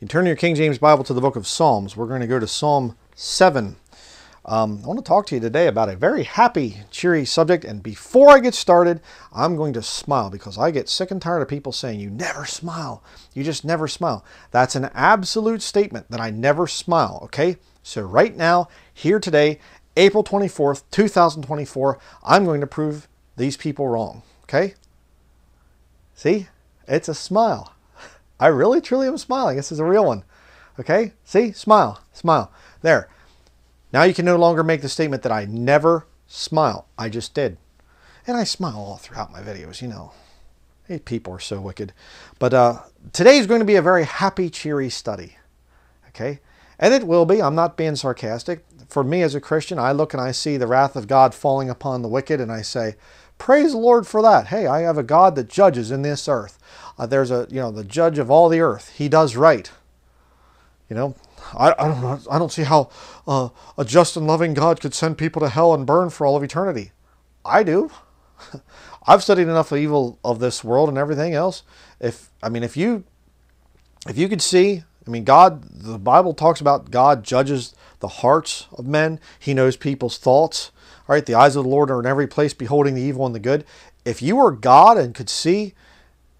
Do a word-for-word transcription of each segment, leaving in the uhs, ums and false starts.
You turn your King James Bible to the book of Psalms. We're going to go to Psalm seven. Um, I want to talk to you today about a very happy, cheery subject. And before I get started, I'm going to smile because I get sick and tired of people saying, you never smile. You just never smile. That's an absolute statement that I never smile, okay? So right now, here today, April twenty-fourth, two thousand twenty-four, I'm going to prove these people wrong, okay? See? It's a smile. I really, truly am smiling. This is a real one, okay? See? Smile. Smile. There. Now you can no longer make the statement that I never smile. I just did. And I smile all throughout my videos, you know. Hey, people are so wicked. But uh, today is going to be a very happy, cheery study. Okay? And it will be. I'm not being sarcastic. For me as a Christian, I look and I see the wrath of God falling upon the wicked and I say, praise the Lord for that. Hey, I have a God that judges in this earth. Uh, there's a, you know, the judge of all the earth. He does right. You know? I, I don't know. I don't see how uh, a just and loving God could send people to hell and burn for all of eternity. I do. I've studied enough of evil of this world and everything else. If I mean, if you, if you could see, I mean, God. The Bible talks about God judges the hearts of men. He knows people's thoughts. All right, the eyes of the Lord are in every place, beholding the evil and the good. If you were God and could see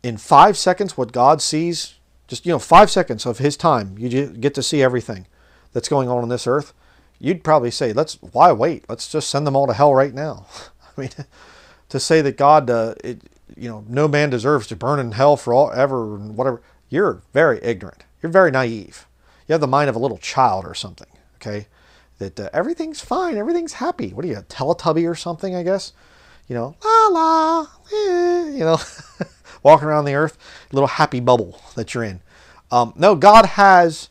in five seconds what God sees. Just, you know, five seconds of his time, you get to see everything that's going on on this earth. You'd probably say, let's, why wait? Let's just send them all to hell right now. I mean, to say that God, uh, it, you know, no man deserves to burn in hell for all ever and whatever. You're very ignorant. You're very naive. You have the mind of a little child or something, okay? That uh, everything's fine. Everything's happy. What are you, a Teletubby or something, I guess? You know, la la, eh, you know. Walking around the earth, little happy bubble that you're in. Um, no, God has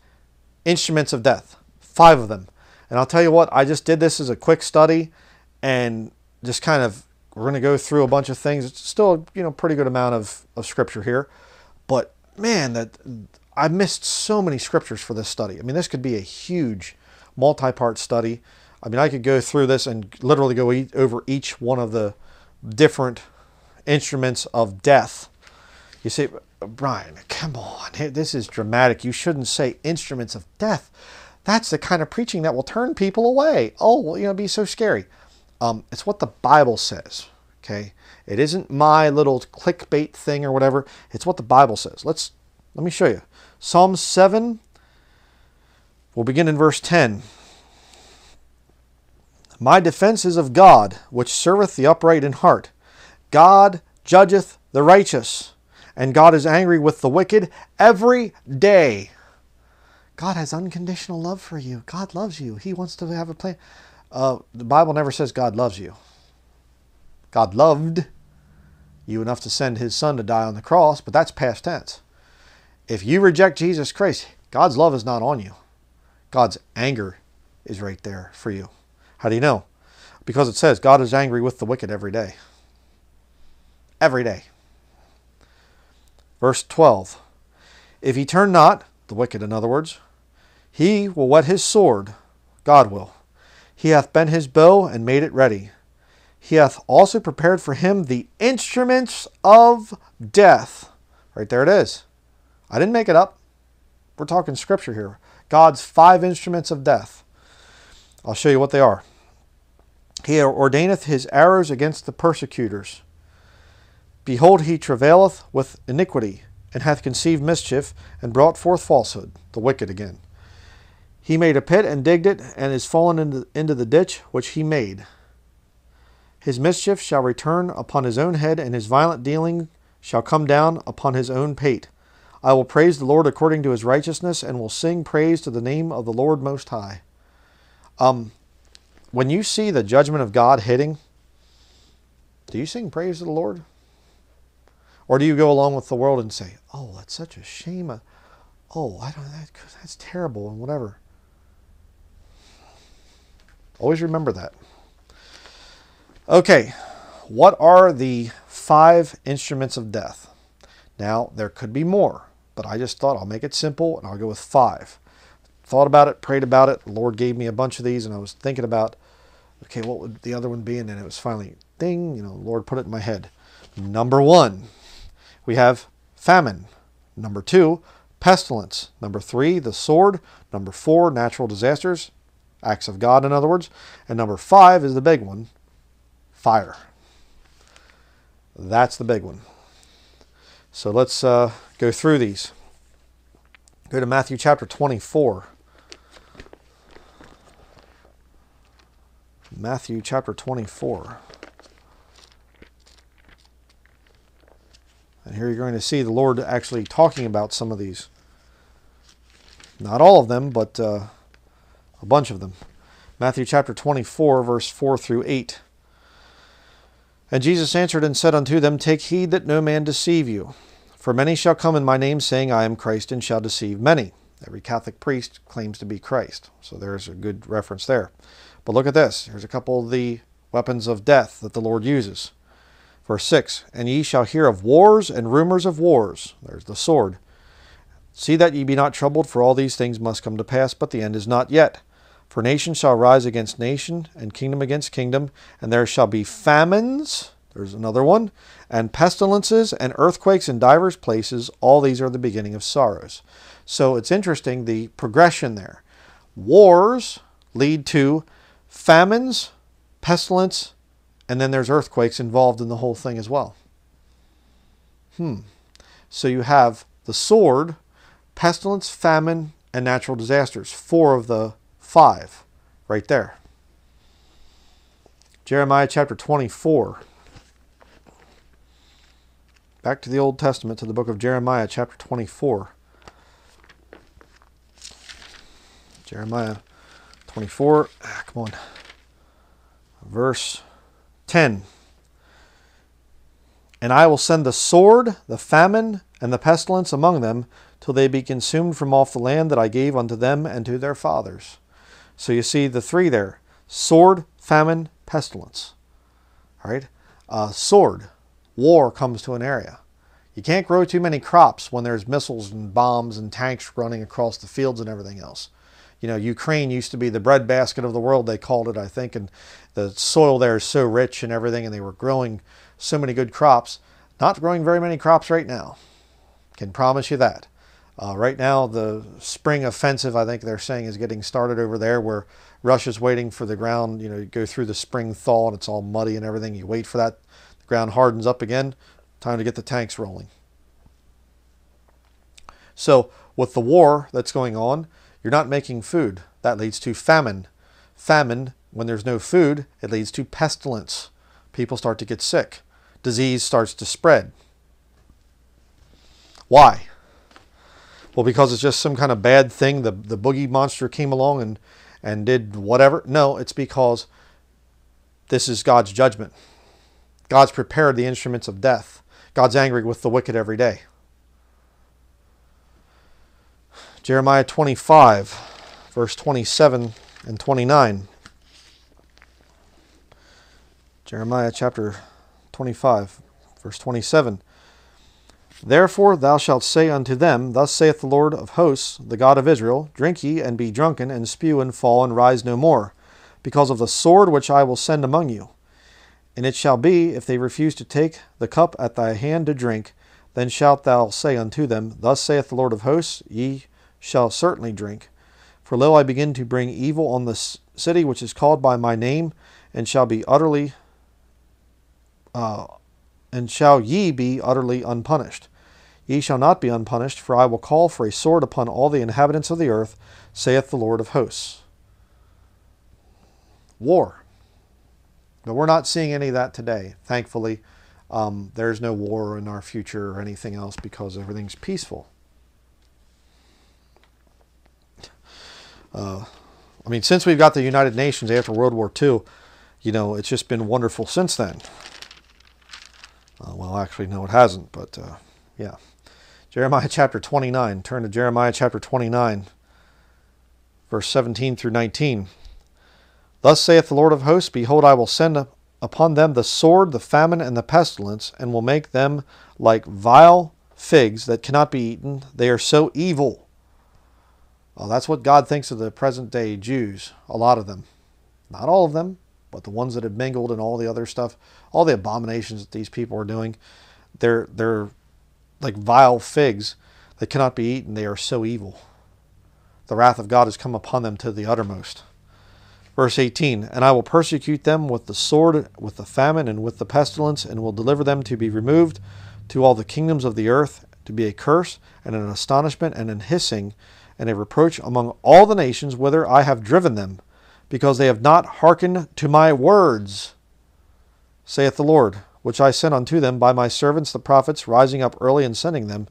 instruments of death, five of them. And I'll tell you what, I just did this as a quick study and just kind of, we're going to go through a bunch of things. It's still, you know, pretty good amount of, of scripture here. But man, that I missed so many scriptures for this study. I mean, this could be a huge multi-part study. I mean, I could go through this and literally go e- over each one of the different instruments of death. You say, Brian, come on, this is dramatic. You shouldn't say instruments of death. That's the kind of preaching that will turn people away. Oh, well, you know, it'd be so scary. Um, it's what the Bible says, okay? It isn't my little clickbait thing or whatever. It's what the Bible says. Let's, let me show you. Psalm seven, we'll begin in verse ten. My defense is of God, which serveth the upright in heart. God judgeth the righteous, and God is angry with the wicked every day. God has unconditional love for you. God loves you. He wants to have a plan. Uh, the Bible never says God loves you. God loved you enough to send his son to die on the cross, but that's past tense. If you reject Jesus Christ, God's love is not on you. God's anger is right there for you. How do you know? Because it says God is angry with the wicked every day. Every day. Verse twelve. If he turn not, the wicked in other words, he will whet his sword, God will. He hath bent his bow and made it ready. He hath also prepared for him the instruments of death. Right there it is. I didn't make it up. We're talking scripture here. God's five instruments of death. I'll show you what they are. He ordaineth his arrows against the persecutors. Behold, he travaileth with iniquity, and hath conceived mischief, and brought forth falsehood, the wicked again. He made a pit, and digged it, and is fallen into, into the ditch, which he made. His mischief shall return upon his own head, and his violent dealing shall come down upon his own pate. I will praise the Lord according to his righteousness, and will sing praise to the name of the Lord Most High. Um, when you see the judgment of God hitting, do you sing praise to the Lord? Or do you go along with the world and say, oh, that's such a shame. Oh, I don't, that, that's terrible and whatever. Always remember that. Okay, what are the five instruments of death? Now, there could be more, but I just thought I'll make it simple and I'll go with five. Thought about it, prayed about it. The Lord gave me a bunch of these and I was thinking about, okay, what would the other one be? And then it was finally, ding, you know, the Lord put it in my head. Number one. We have famine. Number two, pestilence. Number three, the sword. Number four, natural disasters, acts of God, in other words. And number five is the big one, fire. That's the big one. So let's uh, go through these. Go to Matthew chapter twenty-four. Matthew chapter twenty-four. And here you're going to see the Lord actually talking about some of these. Not all of them, but uh, a bunch of them. Matthew chapter twenty-four, verse four through eight. And Jesus answered and said unto them, Take heed that no man deceive you. For many shall come in my name, saying, I am Christ, and shall deceive many. Every Catholic priest claims to be Christ. So there's a good reference there. But look at this. Here's a couple of the weapons of death that the Lord uses. Verse six, And ye shall hear of wars and rumors of wars. There's the sword. See that ye be not troubled, for all these things must come to pass, but the end is not yet. For nation shall rise against nation, and kingdom against kingdom, and there shall be famines, there's another one, and pestilences, and earthquakes in divers places. All these are the beginning of sorrows. So it's interesting, the progression there. Wars lead to famines, pestilence, and then there's earthquakes involved in the whole thing as well. Hmm. So you have the sword, pestilence, famine, and natural disasters. Four of the five right there. Jeremiah chapter twenty-four. Back to the Old Testament, to the book of Jeremiah chapter twenty-four. Jeremiah twenty-four, ah, come on, verse ten. And I will send the sword, the famine, and the pestilence among them, till they be consumed from off the land that I gave unto them and to their fathers. So you see the three there. Sword, famine, pestilence. All right. Uh, sword. War comes to an area. You can't grow too many crops when there's missiles and bombs and tanks running across the fields and everything else. You know, Ukraine used to be the breadbasket of the world, they called it, I think. And the soil there is so rich and everything, and they were growing so many good crops. Not growing very many crops right now. Can promise you that. Uh, right now, the spring offensive, I think they're saying, is getting started over there, where Russia's waiting for the ground, you know, you go through the spring thaw and it's all muddy and everything. You wait for that. The ground hardens up again. Time to get the tanks rolling. So with the war that's going on, you're not making food. That leads to famine. Famine, when there's no food, it leads to pestilence. People start to get sick. Disease starts to spread. Why? Well, because it's just some kind of bad thing. The, the boogie monster came along and, and did whatever. No, it's because this is God's judgment. God's prepared the instruments of death. God's angry with the wicked every day. Jeremiah twenty-five, verse twenty-seven and twenty-nine. Jeremiah chapter twenty-five, verse twenty-seven. Therefore thou shalt say unto them, Thus saith the Lord of hosts, the God of Israel, Drink ye, and be drunken, and spew, and fall, and rise no more, because of the sword which I will send among you. And it shall be, if they refuse to take the cup at thy hand to drink, then shalt thou say unto them, Thus saith the Lord of hosts, Ye shall certainly drink. For lo, I begin to bring evil on the city which is called by my name, and shall be utterly uh, And shall ye be utterly unpunished? Ye shall not be unpunished, for I will call for a sword upon all the inhabitants of the earth, saith the Lord of hosts. War. But we're not seeing any of that today, thankfully. Um, there's no war in our future or anything else, because everything's peaceful. Uh, I mean, since we've got the United Nations after World War Two, you know, it's just been wonderful since then. Uh, well, actually, no, it hasn't, but uh, yeah. Jeremiah chapter twenty-nine. Turn to Jeremiah chapter twenty-nine, verse seventeen through nineteen. Thus saith the Lord of hosts, Behold, I will send upon them the sword, the famine, and the pestilence, and will make them like vile figs that cannot be eaten. They are so evil. Well, that's what God thinks of the present-day Jews, a lot of them. Not all of them, but the ones that have mingled and all the other stuff, all the abominations that these people are doing, they're, they're like vile figs They cannot be eaten. They are so evil. The wrath of God has come upon them to the uttermost. Verse eighteen, and I will persecute them with the sword, with the famine, and with the pestilence, and will deliver them to be removed to all the kingdoms of the earth, to be a curse, and an astonishment, and an hissing, and a reproach among all the nations whither I have driven them, because they have not hearkened to my words, saith the Lord, which I sent unto them by my servants the prophets, rising up early and sending them.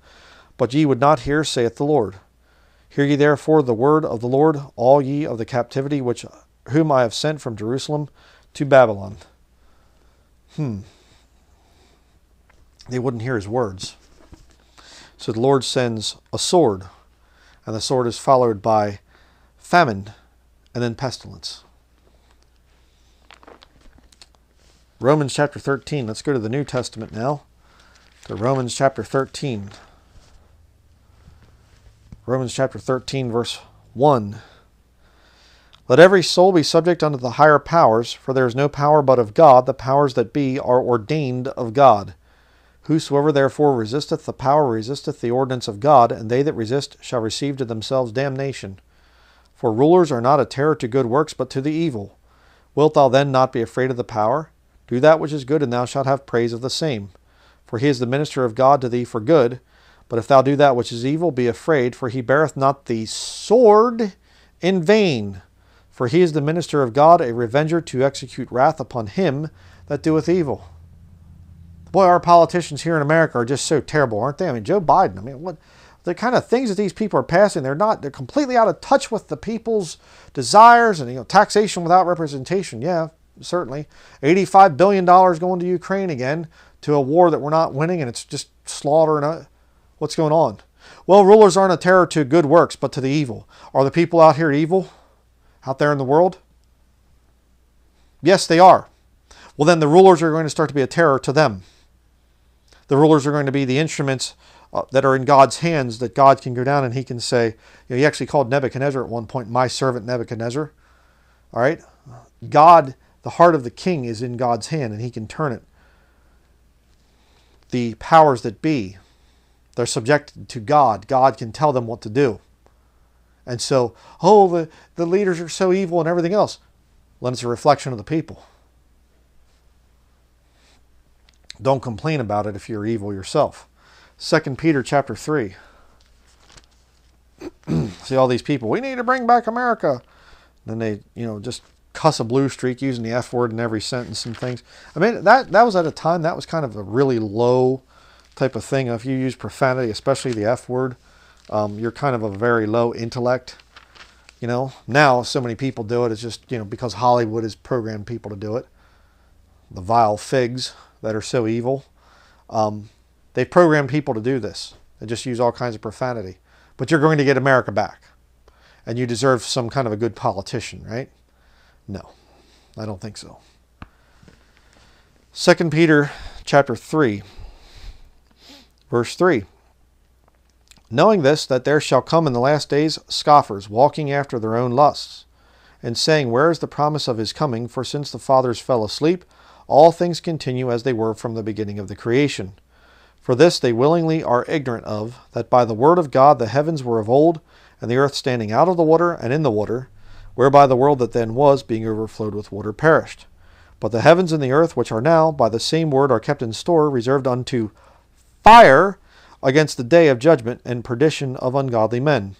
But ye would not hear, saith the Lord. Hear ye therefore the word of the Lord, all ye of the captivity which whom I have sent from Jerusalem to Babylon. Hmm. They wouldn't hear his words. So the Lord sends a sword, and the sword is followed by famine and then pestilence. Romans chapter thirteen. Let's go to the New Testament now. To Romans chapter thirteen. Romans chapter thirteen, verse one. Let every soul be subject unto the higher powers, for there is no power but of God. The powers that be are ordained of God. Whosoever therefore resisteth the power resisteth the ordinance of God, and they that resist shall receive to themselves damnation. For rulers are not a terror to good works, but to the evil. Wilt thou then not be afraid of the power? Do that which is good, and thou shalt have praise of the same. For he is the minister of God to thee for good. But if thou do that which is evil, be afraid, for he beareth not the sword in vain. For he is the minister of God, a revenger to execute wrath upon him that doeth evil. Boy, our politicians here in America are just so terrible, aren't they? I mean, Joe Biden, I mean, what the kind of things that these people are passing, they're not, they're completely out of touch with the people's desires and, you know, taxation without representation. Yeah, certainly. eighty-five billion dollars going to Ukraine again, to a war that we're not winning, and it's just slaughtering us. What's going on? Well, rulers aren't a terror to good works, but to the evil. Are the people out here evil? Out there in the world? Yes, they are. Well, then the rulers are going to start to be a terror to them. The rulers are going to be the instruments uh, that are in God's hands, that God can go down and he can say, you know, he actually called Nebuchadnezzar at one point, my servant Nebuchadnezzar. All right? God, the heart of the king is in God's hand, and he can turn it. The powers that be, they're subjected to God. God can tell them what to do. And so, oh, the, the leaders are so evil and everything else. Well, it's a reflection of the people. Don't complain about it if you're evil yourself. Second Peter chapter three. See all these people, we need to bring back America. Then they, you know, just cuss a blue streak using the F word in every sentence and things. I mean, that, that was at a time, that was kind of a really low type of thing. If you use profanity, especially the F word, um, you're kind of a very low intellect. You know, now so many people do it. It's just, you know, because Hollywood has programmed people to do it. The vile figs that are so evil. Um, they program people to do this. They just use all kinds of profanity. But you're going to get America back. And you deserve some kind of a good politician, right? No, I don't think so. Second Peter chapter three. Verse three, knowing this, that there shall come in the last days scoffers, walking after their own lusts, and saying, where is the promise of his coming? For since the fathers fell asleep, all things continue as they were from the beginning of the creation. For this they willingly are ignorant of, that by the word of God the heavens were of old, and the earth standing out of the water and in the water, whereby the world that then was, being overflowed with water, perished. But the heavens and the earth, which are now, by the same word are kept in store, reserved unto fire against the day of judgment and perdition of ungodly men.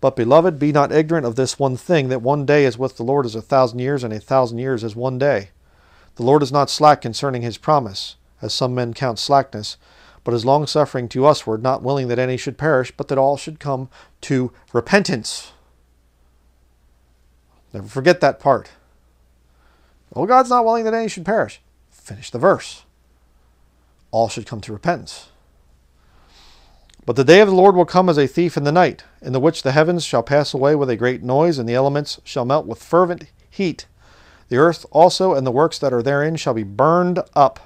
But, beloved, be not ignorant of this one thing, that one day is with the Lord as a thousand years, and a thousand years as one day. The Lord is not slack concerning his promise, as some men count slackness, but is long-suffering to usward, not willing that any should perish, but that all should come to repentance. Never forget that part. Oh, God's not willing that any should perish. Finish the verse. All should come to repentance. But the day of the Lord will come as a thief in the night, in the which the heavens shall pass away with a great noise, and the elements shall melt with fervent heat. The earth also and the works that are therein shall be burned up.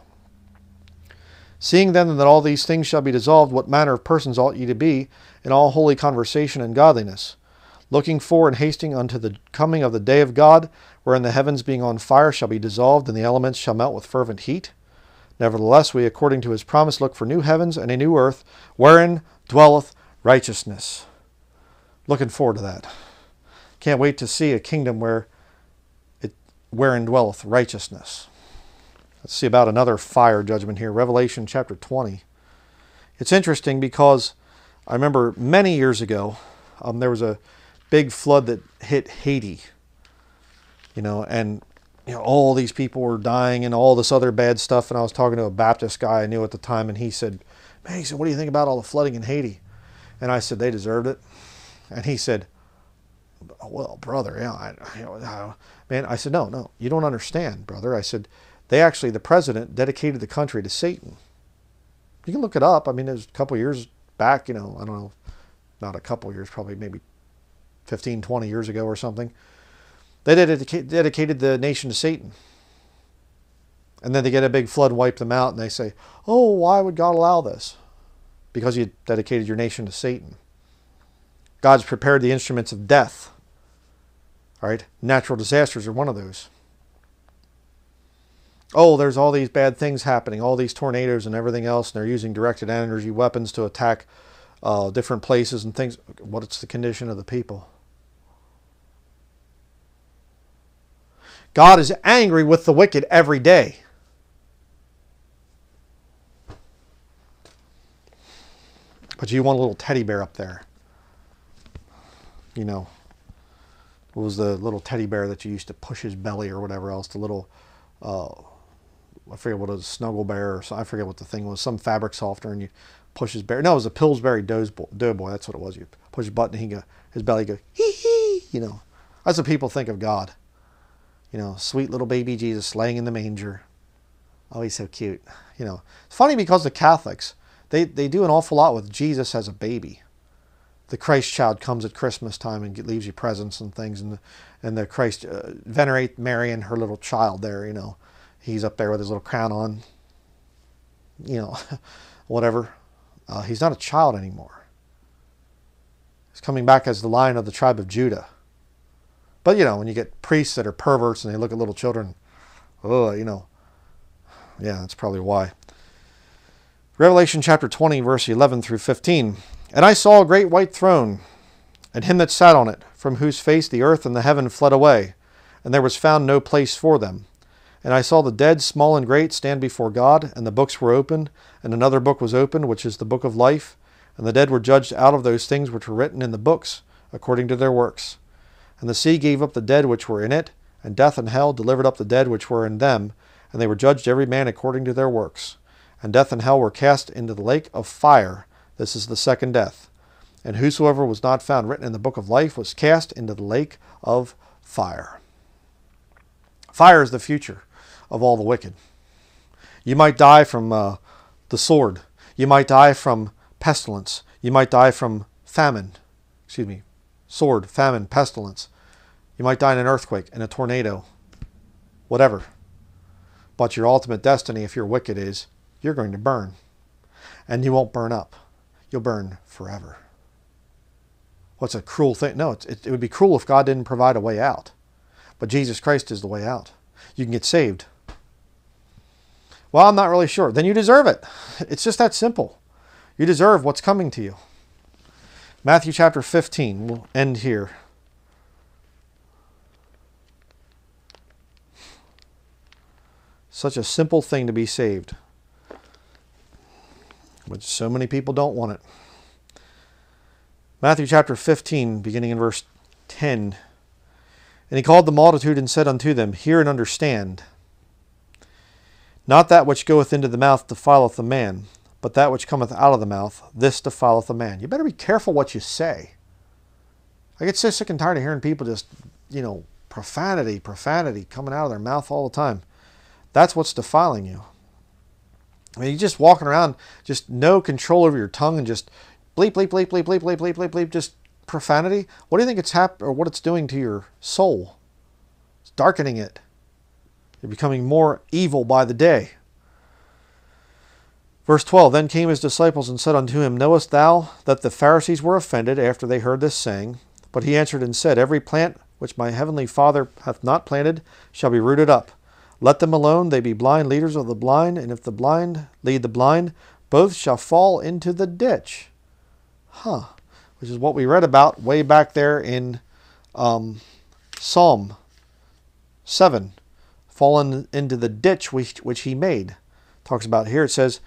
Seeing then that all these things shall be dissolved, what manner of persons ought ye to be in all holy conversation and godliness, looking for and hasting unto the coming of the day of God, wherein the heavens being on fire shall be dissolved, and the elements shall melt with fervent heat. Nevertheless, we, according to his promise, look for new heavens and a new earth, wherein dwelleth righteousness. Looking forward to that. Can't wait to see a kingdom where it wherein dwelleth righteousness. Let's see about another fire judgment here. Revelation chapter twenty. It's interesting because I remember many years ago, um, there was a big flood that hit Haiti. You know, and you know, all these people were dying and all this other bad stuff. And I was talking to a Baptist guy I knew at the time, and he said, man, he said, what do you think about all the flooding in Haiti? And I said, they deserved it. And he said, well, brother, yeah, I, I, man, I said, no, no, you don't understand, brother. I said, they actually, the president dedicated the country to Satan. You can look it up. I mean, it was a couple years back, you know, I don't know, not a couple years, probably maybe fifteen, twenty years ago or something. They dedica- dedicated the nation to Satan. And then they get a big flood, wipe them out, and they say, oh, why would God allow this? Because you dedicated your nation to Satan. God's prepared the instruments of death. All right, natural disasters are one of those. Oh, there's all these bad things happening, all these tornadoes and everything else, and they're using directed energy weapons to attack uh, different places and things. What's the condition of the people? God is angry with the wicked every day. But you want a little teddy bear up there. You know, what was the little teddy bear that you used to push his belly or whatever else? The little, uh, I forget what it was, snuggle bear or something. I forget what the thing was. Some fabric softener, and you push his bear. No, it was a Pillsbury Doughboy. That's what it was. You push a button, he go, his belly go, hee hee. You know, that's what people think of God. You know, sweet little baby Jesus laying in the manger. Oh, he's so cute. You know, it's funny because the Catholics, they, they do an awful lot with Jesus as a baby. The Christ child comes at Christmas time and leaves you presents and things. And the, and the Christ, uh, venerate Mary and her little child there, you know. He's up there with his little crown on, you know, whatever. Uh, he's not a child anymore. He's coming back as the Lion of the tribe of Judah. But, you know, when you get priests that are perverts and they look at little children, oh, you know, yeah, that's probably why. Revelation chapter twenty, verse eleven through fifteen. And I saw a great white throne, and him that sat on it, from whose face the earth and the heaven fled away, and there was found no place for them. And I saw the dead, small and great, stand before God, and the books were opened, and another book was opened, which is the book of life. And the dead were judged out of those things which were written in the books, according to their works. And the sea gave up the dead which were in it, and death and hell delivered up the dead which were in them, and they were judged every man according to their works. And death and hell were cast into the lake of fire. This is the second death. And whosoever was not found written in the book of life was cast into the lake of fire. Fire is the future of all the wicked. You might die from uh, the sword. You might die from pestilence. You might die from famine. Excuse me. Sword, famine, pestilence. You might die in an earthquake, in a tornado, whatever. But your ultimate destiny, if you're wicked, is you're going to burn. And you won't burn up. You'll burn forever. What's a cruel thing? No, it's, it, it would be cruel if God didn't provide a way out. But Jesus Christ is the way out. You can get saved. Well, I'm not really sure. Then you deserve it. It's just that simple. You deserve what's coming to you. Matthew chapter fifteen. We'll end here. Such a simple thing to be saved. But so many people don't want it. Matthew chapter fifteen, beginning in verse ten. And he called the multitude and said unto them, hear and understand. Not that which goeth into the mouth defileth the man, but that which cometh out of the mouth, this defileth the man. You better be careful what you say. I get so sick and tired of hearing people just, you know, profanity, profanity coming out of their mouth all the time. That's what's defiling you. I mean, you're just walking around, just no control over your tongue and just bleep, bleep, bleep, bleep, bleep, bleep, bleep, bleep, bleep, just profanity. What do you think it's happening or what it's doing to your soul? It's darkening it. You're becoming more evil by the day. Verse twelve, then came his disciples and said unto him, knowest thou that the Pharisees were offended after they heard this saying? But he answered and said, every plant which my heavenly Father hath not planted shall be rooted up. Let them alone, they be blind leaders of the blind, and if the blind lead the blind, both shall fall into the ditch. huh, which is what we read about way back there in um, Psalm seven, fallen into the ditch which, which he made. Talks about here, it says,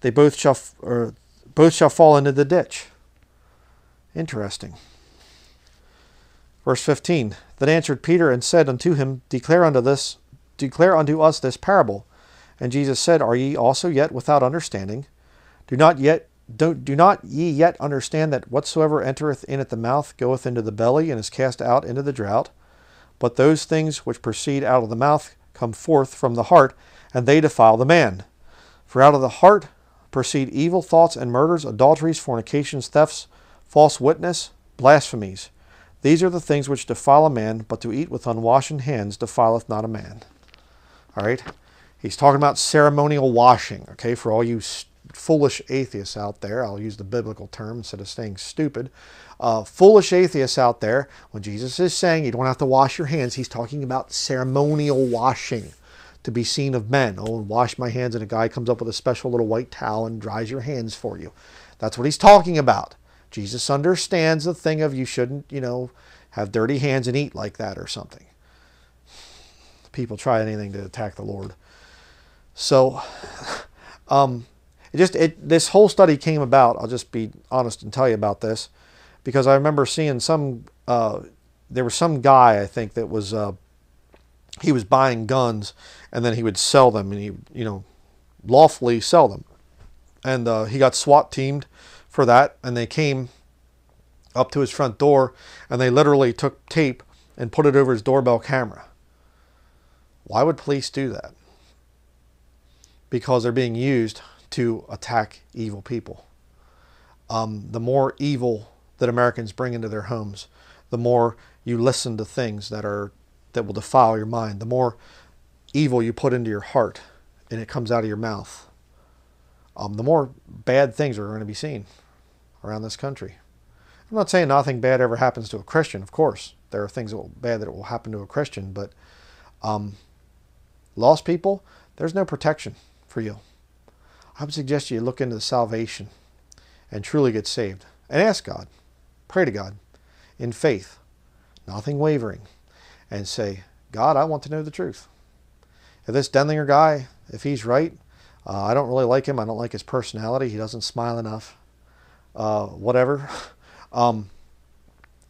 they both shall, or both shall fall into the ditch. Interesting. Verse fifteen, then answered Peter and said unto him, declare unto this, declare unto us this parable. And Jesus said, are ye also yet without understanding? Do not yet do, do not ye yet understand that whatsoever entereth in at the mouth goeth into the belly and is cast out into the drought? But those things which proceed out of the mouth come forth from the heart, and they defile the man. For out of the heart proceed evil thoughts and murders, adulteries, fornications, thefts, false witness, blasphemies. These are the things which defile a man, but to eat with unwashen hands defileth not a man. All right. He's talking about ceremonial washing, okay? For all you foolish atheists out there, I'll use the biblical term instead of saying stupid. Uh, foolish atheists out there, when Jesus is saying you don't have to wash your hands, he's talking about ceremonial washing to be seen of men. Oh, wash my hands, and a guy comes up with a special little white towel and dries your hands for you. That's what he's talking about. Jesus understands the thing of you shouldn't, you know, have dirty hands and eat like that or something. People try anything to attack the Lord. So, um, it just it this whole study came about. I'll just be honest and tell you about this, because I remember seeing some. Uh, there was some guy, I think, that was uh, he was buying guns, and then he would sell them, and he you know lawfully sell them, and uh, he got SWAT teamed for that, and they came up to his front door, and they literally took tape and put it over his doorbell camera. Why would police do that? Because they're being used to attack evil people. Um, the more evil that Americans bring into their homes, the more you listen to things that are that will defile your mind, the more evil you put into your heart and it comes out of your mouth, um, the more bad things are going to be seen around this country. I'm not saying nothing bad ever happens to a Christian. Of course, there are things that will, bad that will happen to a Christian, but um, lost people, there's no protection for you. I would suggest you look into the salvation and truly get saved. And ask God, pray to God in faith, nothing wavering, and say, God, I want to know the truth. If this Denlinger guy, if he's right, uh, I don't really like him. I don't like his personality. He doesn't smile enough. Uh, whatever. um,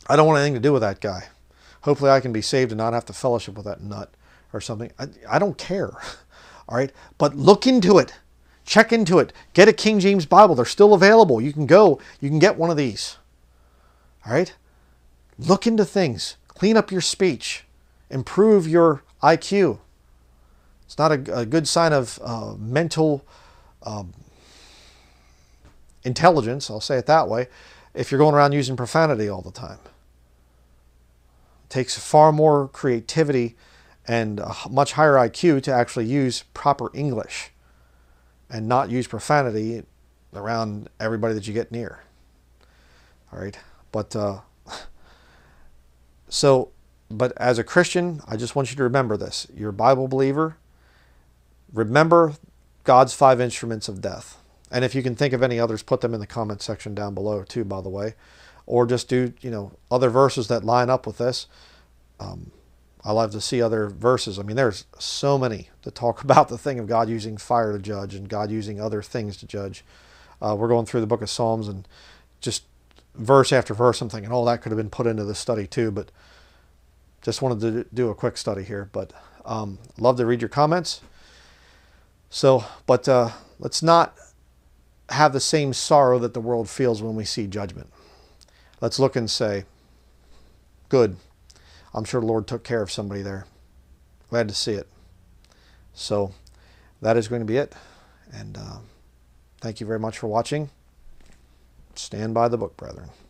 I don't want anything to do with that guy. Hopefully I can be saved and not have to fellowship with that nut or something. I, I don't care. All right, but look into it, check into it, get a King James Bible. They're still available. You can go, you can get one of these. All right, look into things, clean up your speech, improve your I Q. It's not a, a good sign of uh, mental um, intelligence, I'll say it that way, if you're going around using profanity all the time. It takes far more creativity and a much higher I Q to actually use proper English and not use profanity around everybody that you get near. All right. But, uh, so, but as a Christian, I just want you to remember this. You're a Bible believer. Remember God's five instruments of death. And if you can think of any others, put them in the comment section down below too, by the way, or just do, you know, other verses that line up with this. Um, I love to see other verses. I mean, there's so many that talk about the thing of God using fire to judge and God using other things to judge. Uh, we're going through the book of Psalms, and just verse after verse, I'm thinking, oh, that could have been put into this study too, but just wanted to do a quick study here. But um, love to read your comments. So, but uh, let's not have the same sorrow that the world feels when we see judgment. Let's look and say, good. I'm sure the Lord took care of somebody there. Glad to see it. So that is going to be it. And uh, thank you very much for watching. Stand by the book, brethren.